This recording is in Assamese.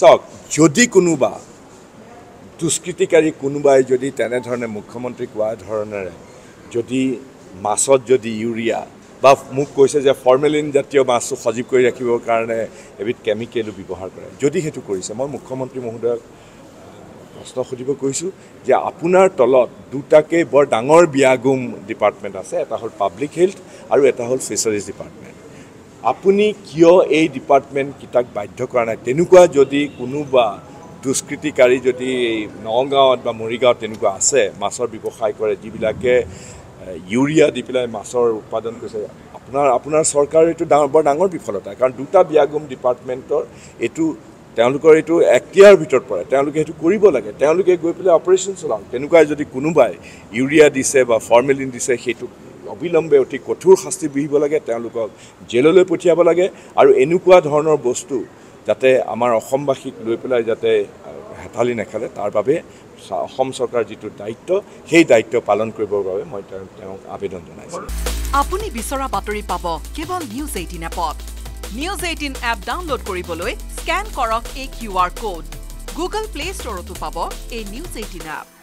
চাওক যদি কোনোবা দুষ্কৃতিকাৰী কোনোবাই যদি তেনে ধৰণে মুখ্যমন্ত্ৰী কোৱা ধৰণেৰে যদি মাছত যদি ইউৰিয়া বা মোক কৈছে যে ফৰ্মেলিন জাতীয় মাছ সজীৱ কৰি ৰাখিবৰ কাৰণে এবিধ কেমিকেল ব্যৱহাৰ কৰে যদি হেতু কৰিছে মই মুখ্যমন্ত্ৰী মহোদয়ক প্ৰশ্ন সুধিব কৈছো যে আপোনাৰ তলত দুটাকে বৰ ডাঙৰ বিয়াগুম ডিপাৰ্টমেণ্ট আছে এটা হ'ল পাব্লিক হেল্থ আৰু এটা হ'ল ফিশাৰিজ ডিপাৰ্টমেণ্ট আপুনি কিয় এই ডিপাৰ্টমেণ্ট কিতাক বাধ্য কৰা নাই তেনুকুৱা যদি কোনোবা দুষ্কৃতিকাৰী যদি নগাঁৱত বা মৰিগাঁৱত তেনুকুৱা আছে মাছৰ ব্যৱসায় কৰে যিবিলাকে ইউৰিয়া দি পেলাই মাছৰ উৎপাদন কৰিছে আপোনাৰ আপোনাৰ সৰকাৰ এটো বৰ ডাঙৰ বিফলতা কাৰণ দুটা বিয়াগুম ডিপাৰ্টমেণ্টৰ এটো তেওঁলোকৰ এটো এক্টিয়াৰ ভিতৰত পৰে তেওঁলোকে এটো কৰিব লাগে তেওঁলোকে গৈ পেলাই অপাৰেশন চলাওক তেনুকুৱা যদি কোনোবাই ইউৰিয়া দিছে বা ফৰ্মেলিন দিছে হেতু অবিলম্বে অতি কঠোৰ শাস্তি বিহিব লাগে তেওঁলোকক জেললৈ পঠিয়াব লাগে আৰু এনেকুৱা ধৰণৰ বস্তু যাতে আমাৰ অসমবাসীক লৈ পেলাই যাতে হেতালি নেখালে তাৰ বাবে অসম সৰকাৰ যেটো দায়িত্ব সেই দায়িত্ব পালন কৰিবৰ বাবে মই তেওঁক আবেদন জনাইছো আপুনি বিচৰা বাতৰি পাব কেৱল নিউজ 18 এপত নিউজ 18 এপ ডাউনলোড কৰিবলৈ স্ক্যান কৰক এই কিউআৰ কোড গুগল প্লে ষ্টৰতো পাব এই নিউজ 18 এপ